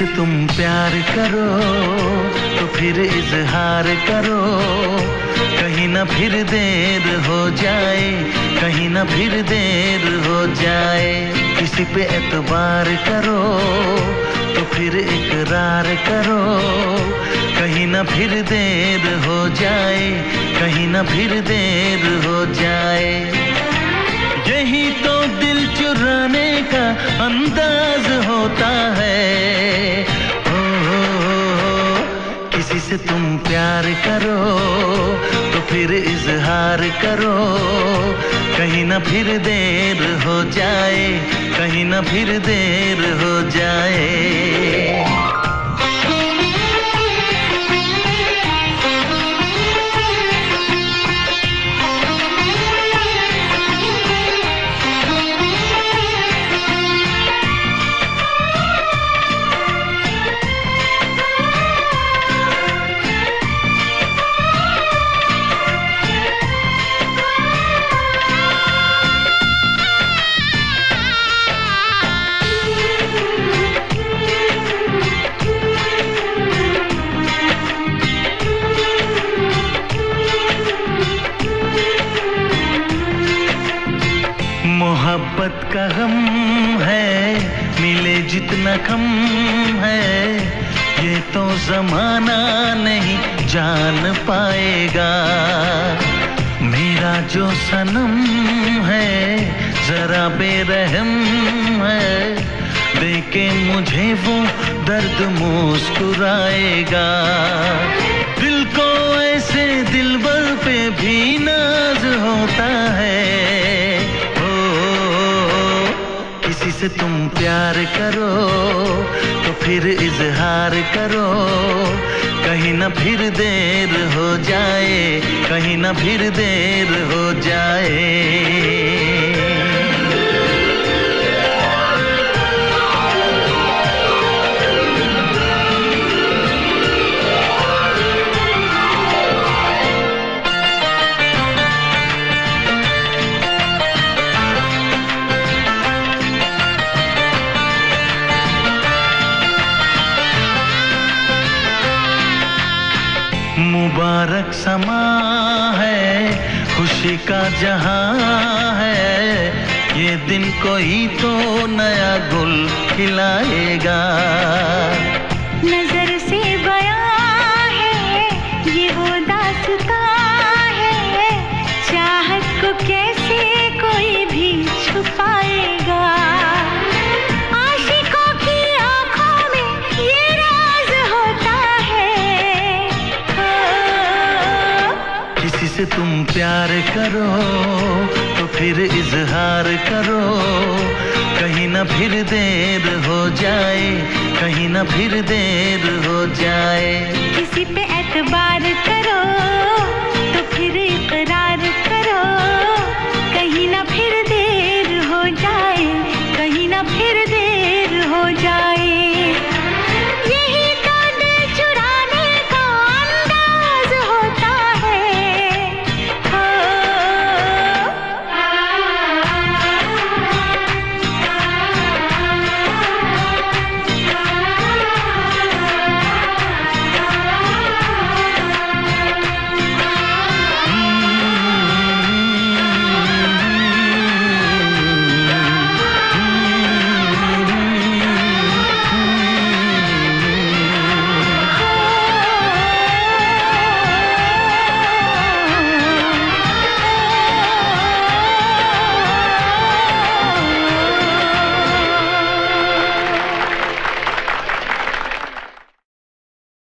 मुझसे तुम प्यार करो तो फिर इजहार करो, कहीं ना फिर देर हो जाए, कहीं ना फिर देर हो जाए। किसी पे एतबार करो तो फिर इकरार करो, कहीं ना फिर देर हो जाए, कहीं ना फिर देर हो जाए। यही तो दिल चुराने का अंदाज होता है। ओ, किसी से तुम प्यार करो तो फिर इजहार करो, कहीं ना फिर देर हो जाए, कहीं ना फिर देर हो जाए। मोहब्बत का गम है, मिले जितना कम है, ये तो जमाना नहीं जान पाएगा। मेरा जो सनम है जरा बेरहम है, देखे मुझे वो दर्द मुस्कुराएगा। दिल को ऐसे दिलबर पे भी नाज होता है। किसी से तुम प्यार करो तो फिर इजहार करो, कहीं ना फिर देर हो जाए, कहीं ना फिर देर हो जाए। मुबारक समा है, खुशी का जहां है, ये दिन कोई तो नया गुल खिलाएगा। नजर से बयां है ये वो दास्तां है, चाहत को कैसे कोई भी छुपाएगा। किसी से तुम प्यार करो तो फिर इजहार करो, कहीं ना फिर देर हो जाए, कहीं ना फिर देर हो जाए। किसी पे एतबार करो तो फिर इकरार करो, कहीं ना